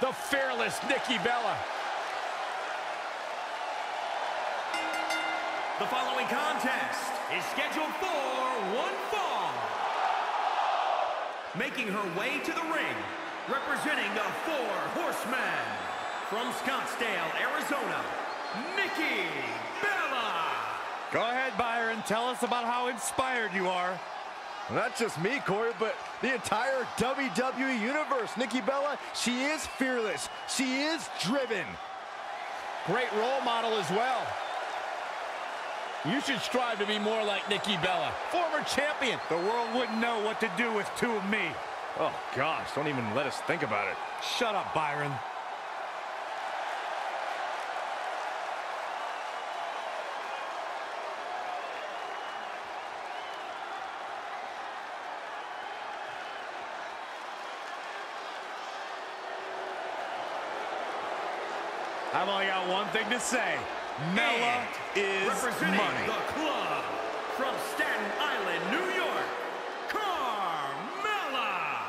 the fearless Nikki Bella. The following contest is scheduled for one fall. Making her way to the ring, representing the Four Horsemen, from Scottsdale, Arizona, Nikki Bella. Go ahead, Byron, tell us about how inspired you are. Not just me, Corey, but the entire WWE Universe. Nikki Bella, she is fearless. She is driven. Great role model as well. You should strive to be more like Nikki Bella, former champion. The world wouldn't know what to do with two of me. Oh, gosh, don't even let us think about it. Shut up, Byron. I've only got one thing to say. Bella is money. The club from Staten Island, New York, Carmella.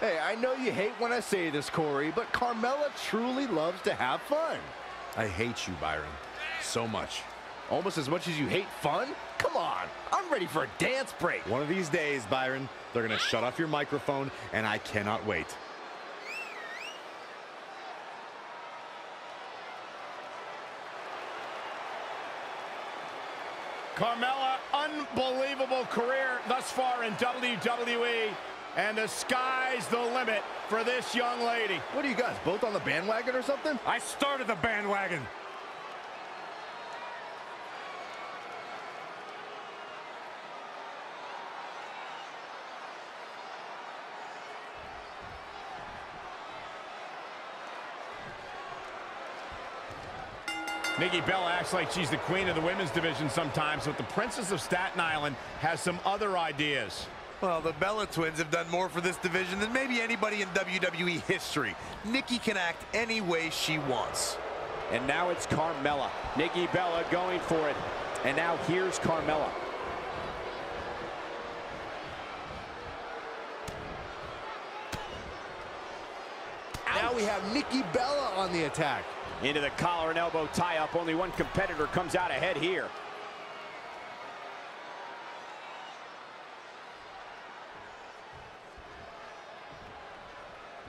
Hey, I know you hate when I say this, Corey, but Carmella truly loves to have fun. I hate you, Byron, so much. Almost as much as you hate fun? Come on, I'm ready for a dance break. One of these days, Byron, they're gonna shut off your microphone, and I cannot wait. Carmella, unbelievable career thus far in WWE, and the sky's the limit for this young lady. What are you guys, both on the bandwagon or something? I started the bandwagon. Nikki Bella acts like she's the queen of the women's division sometimes, but the Princess of Staten Island has some other ideas. Well, the Bella twins have done more for this division than maybe anybody in WWE history. Nikki can act any way she wants. And now it's Carmella. Nikki Bella going for it. And now here's Carmella. Ouch. Now we have Nikki Bella on the attack. Into the collar and elbow tie-up. Only one competitor comes out ahead here.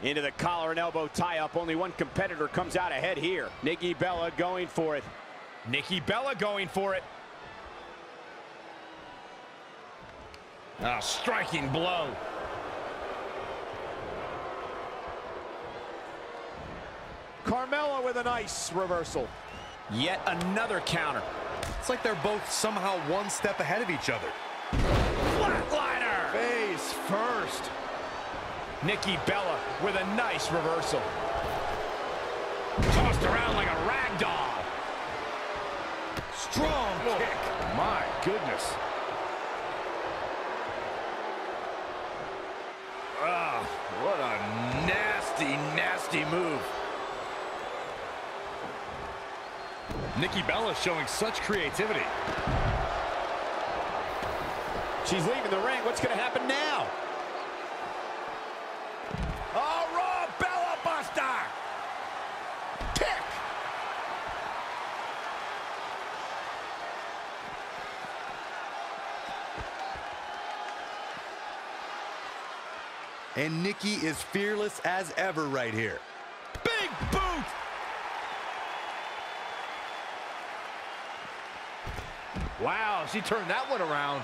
Into the collar and elbow tie-up. Only one competitor comes out ahead here. Nikki Bella going for it. Nikki Bella going for it. A striking blow. Carmella with a nice reversal. Yet another counter. It's like they're both somehow one step ahead of each other. Flatliner! Face first. Nikki Bella with a nice reversal. Tossed around like a rag doll. Strong kick. My goodness. Ugh, what a nasty, nasty move. Nikki Bella showing such creativity. She's leaving the ring. What's going to happen now? Oh, raw Bella buster! Kick! And Nikki is fearless as ever right here. Big boot! Wow, she turned that one around.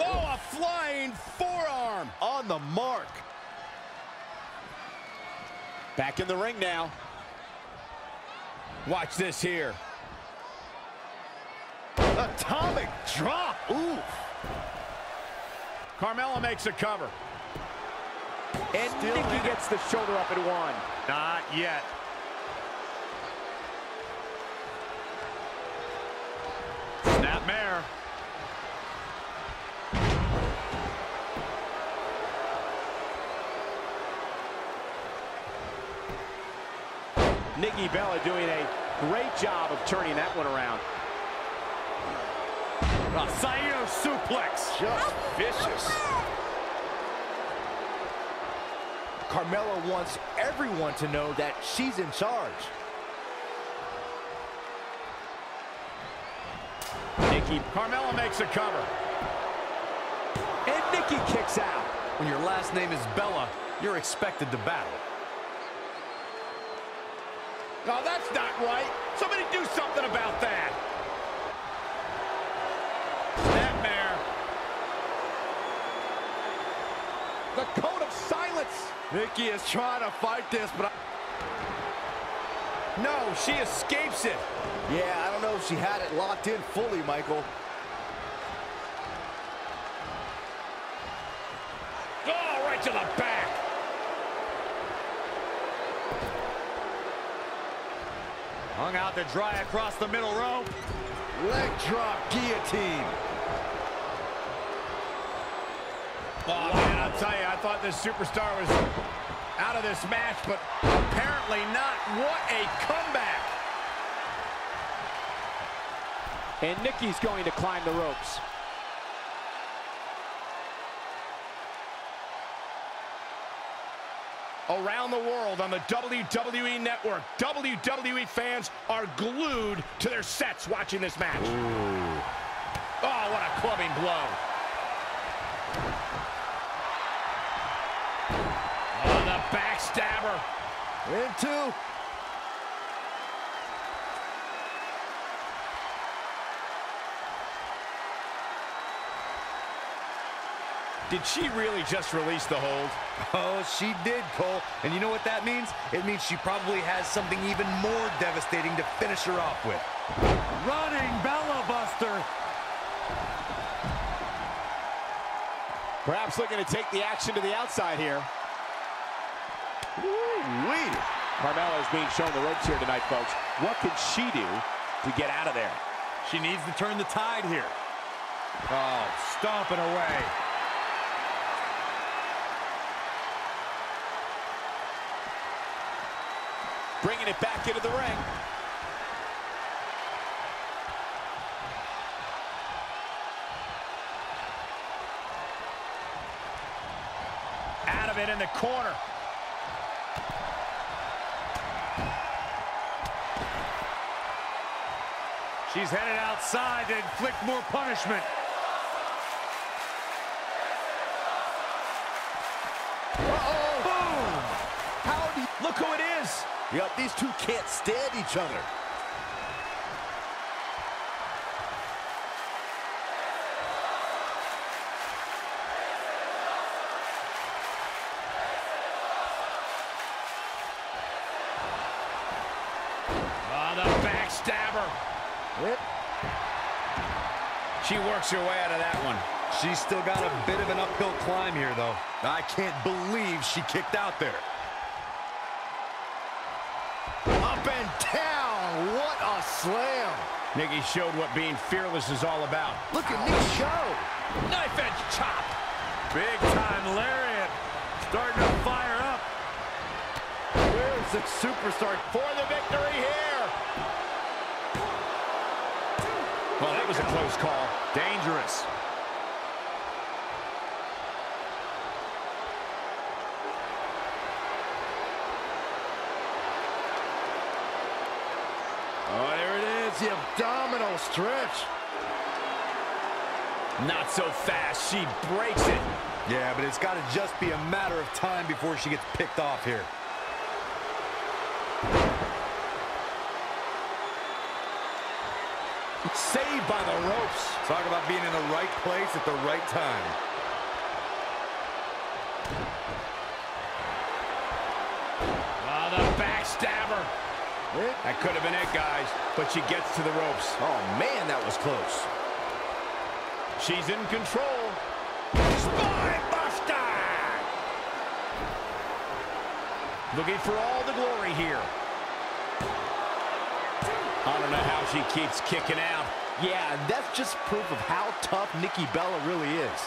Oh, a flying forearm on the mark. Back in the ring now. Watch this here. Atomic drop. Ooh. Carmella makes a cover. And Nikki gets the shoulder up at one. Not yet. Nightmare. Nikki Bella doing a great job of turning that one around. A Sayo suplex. Just vicious. Carmella wants everyone to know that she's in charge. Nikki. Carmella makes a cover. And Nikki kicks out. When your last name is Bella, you're expected to battle. No, that's not right. Somebody do something about that. Nightmare. The code of silence. Nikki is trying to fight this, but no, she escapes it. Yeah, I don't know if she had it locked in fully, Michael. Oh, right to the back. Hung out to dry across the middle rope. Leg drop guillotine. Oh, man, I'll tell you, I thought this superstar was out of this match, but apparently not. What a comeback. And Nikki's going to climb the ropes. Around the world on the WWE Network, WWE fans are glued to their sets watching this match. Ooh. Oh, what a clubbing blow. Oh, the backstabber. Into. Did she really just release the hold? Oh, she did, Cole. And you know what that means? It means she probably has something even more devastating to finish her off with. Running Bella buster. Perhaps looking to take the action to the outside here. Woo-wee. Carmella is being shown the ropes here tonight, folks. What could she do to get out of there? She needs to turn the tide here. Oh, stomping away. Bringing it back into the ring. Out of it in the corner. She's headed outside to inflict more punishment. Look who it is. Yep, these two can't stand each other. Oh, the backstabber. Yep. She works her way out of that one. She's still got a bit of an uphill climb here, though. I can't believe she kicked out there. Up and down, what a slam. Nikki showed what being fearless is all about. Look at Nikki show. Knife edge chop. Big time lariat. Starting to fire up. Where's the superstar for the victory here? Well, that was a close call. Dangerous. Oh, there it is, the abdominal stretch. Not so fast, she breaks it. Yeah, but it's got to just be a matter of time before she gets picked off here. Saved by the ropes. Talk about being in the right place at the right time. Oh, the backstabber. That could have been it, guys, but she gets to the ropes. Oh, man, that was close. She's in control. Spine Buster! Looking for all the glory here. I don't know how she keeps kicking out. Yeah, that's just proof of how tough Nikki Bella really is.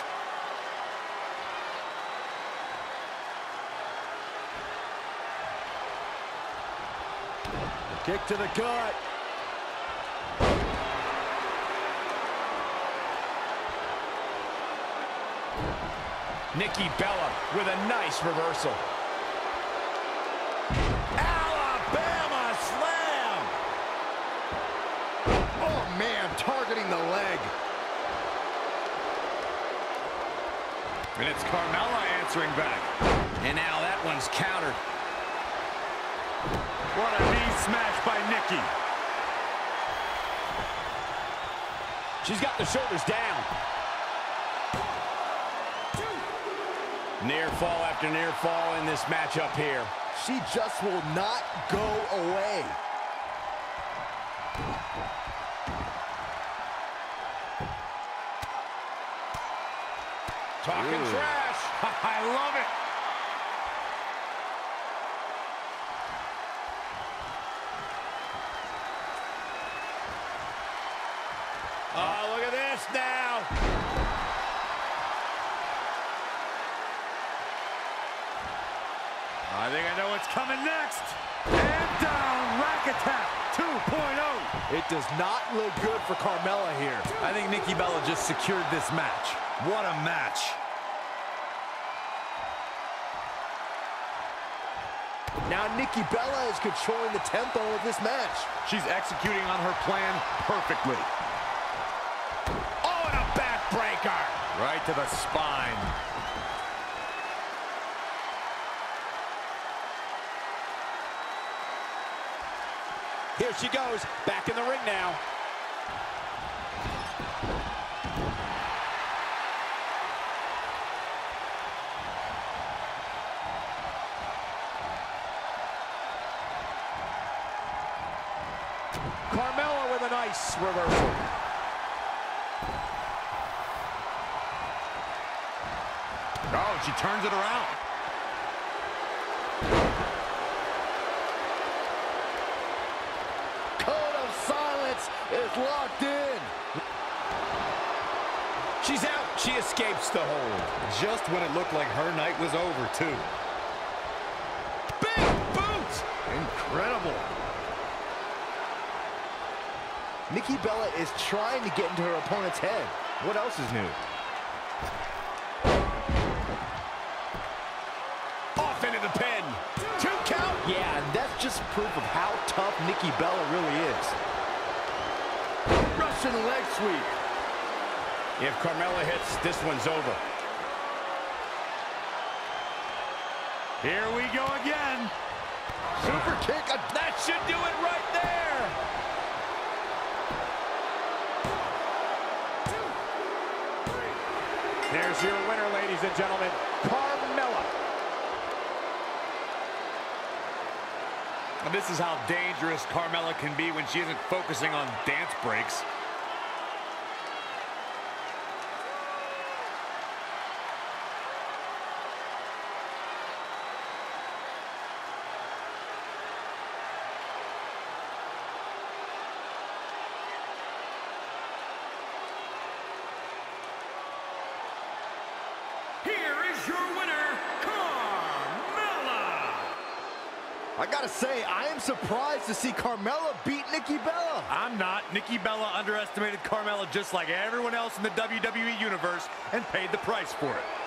Kick to the gut. Nikki Bella with a nice reversal. Alabama slam! Oh, man, targeting the leg. And it's Carmella answering back. And now that one's countered. What a knee smash by Nikki. She's got the shoulders down. Near fall after near fall in this matchup here. She just will not go away. Talking trash. I love it. Oh, look at this now. I think I know what's coming next. And down, rack attack 2.0. It does not look good for Carmella here. I think Nikki Bella just secured this match. What a match. Now Nikki Bella is controlling the tempo of this match. She's executing on her plan perfectly. Oh, and a backbreaker. Right to the spine. Here she goes, back in the ring now. Carmella with a nice reversal. Oh, she turns it around. It's locked in. She's out. She escapes the hold. Just when it looked like her night was over, too. Big boots! Incredible. Nikki Bella is trying to get into her opponent's head. What else is new? Off into the pen. Two count. Yeah, and that's just proof of how tough Nikki Bella really is. Russian leg sweep. If Carmella hits, this one's over. Here we go again. Super kick. That should do it right there. Two, three. There's your winner, ladies and gentlemen, Carmella. And this is how dangerous Carmella can be when she isn't focusing on dance breaks. Here is your winner, I gotta say, I am surprised to see Carmella beat Nikki Bella. I'm not. Nikki Bella underestimated Carmella just like everyone else in the WWE Universe and paid the price for it.